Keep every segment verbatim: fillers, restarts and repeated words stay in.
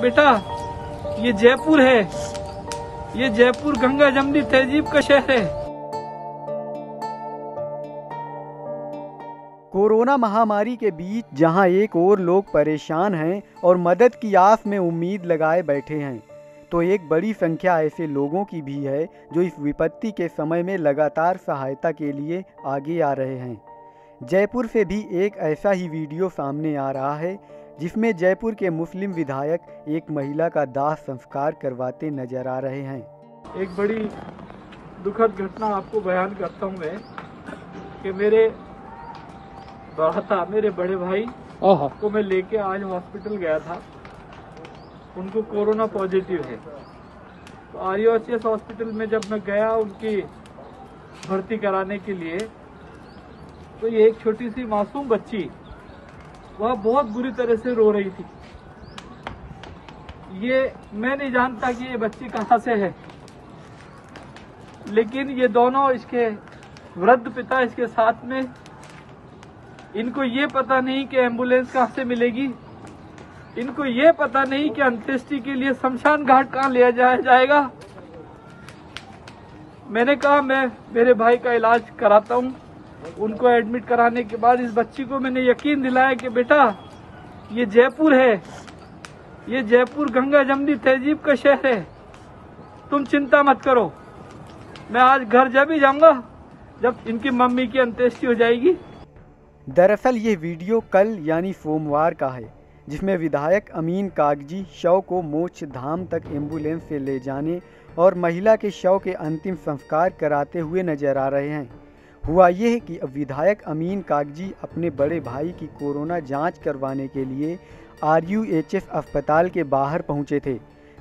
बेटा ये जयपुर है, ये जयपुर गंगा जमनी तहजीब का शहर है। कोरोना महामारी के बीच जहां एक और लोग परेशान हैं और मदद की आस में उम्मीद लगाए बैठे हैं, तो एक बड़ी संख्या ऐसे लोगों की भी है जो इस विपत्ति के समय में लगातार सहायता के लिए आगे आ रहे हैं। जयपुर से भी एक ऐसा ही वीडियो सामने आ रहा है जिसमें जयपुर के मुस्लिम विधायक एक महिला का दाह संस्कार करवाते नजर आ रहे हैं। एक बड़ी दुखद घटना आपको बयान करता हूँ मैं कि मेरे बड़हता मेरे बड़े भाई को मैं लेके आज हॉस्पिटल गया था, उनको कोरोना पॉजिटिव है। तो आरयूएचएफ हॉस्पिटल में जब मैं गया उनकी भर्ती कराने के लिए, तो ये एक छोटी सी मासूम बच्ची वह बहुत बुरी तरह से रो रही थी। ये मैं नहीं जानता कि ये बच्ची कहाँ से है, लेकिन ये दोनों इसके वृद्ध पिता इसके साथ में, इनको ये पता नहीं कि एम्बुलेंस कहाँ से मिलेगी, इनको ये पता नहीं कि अंत्येष्टि के लिए शमशान घाट कहाँ लिया जाया जाएगा। मैंने कहा मैं मेरे भाई का इलाज कराता हूँ। उनको एडमिट कराने के बाद इस बच्ची को मैंने यकीन दिलाया कि बेटा ये जयपुर है, ये जयपुर गंगा जमनी तहजीब का शहर है, तुम चिंता मत करो। मैं आज घर जब ही जाऊँगा जब इनकी मम्मी की अंत्येष्टि हो जाएगी। दरअसल ये वीडियो कल यानी सोमवार का है, जिसमें विधायक अमीन कागजी शव को मोक्ष धाम तक एम्बुलेंस से ले जाने और महिला के शव के अंतिम संस्कार कराते हुए नजर आ रहे हैं। हुआ यह कि विधायक अमीन कागजी अपने बड़े भाई की कोरोना जांच करवाने के लिए आरयूएचएफ अस्पताल के बाहर पहुंचे थे,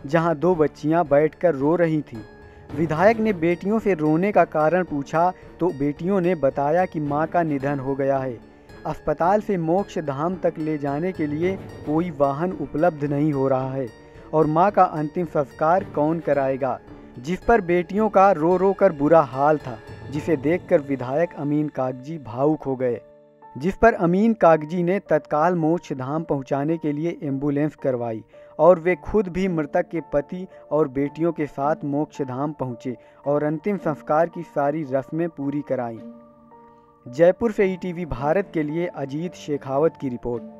जहां दो बच्चियां बैठकर रो रही थीं। विधायक ने बेटियों से रोने का कारण पूछा तो बेटियों ने बताया कि माँ का निधन हो गया है, अस्पताल से मोक्ष धाम तक ले जाने के लिए कोई वाहन उपलब्ध नहीं हो रहा है और मां का अंतिम संस्कार कौन कराएगा, जिस पर बेटियों का रो रो कर बुरा हाल था, जिसे देखकर विधायक अमीन कागजी भावुक हो गए, जिस पर अमीन कागजी ने तत्काल मोक्ष धाम पहुंचाने के लिए एम्बुलेंस करवाई और वे खुद भी मृतक के पति और बेटियों के साथ मोक्ष धाम पहुँचे और अंतिम संस्कार की सारी रस्में पूरी कराईं। जयपुर से ई टी वी भारत के लिए अजीत शेखावत की रिपोर्ट।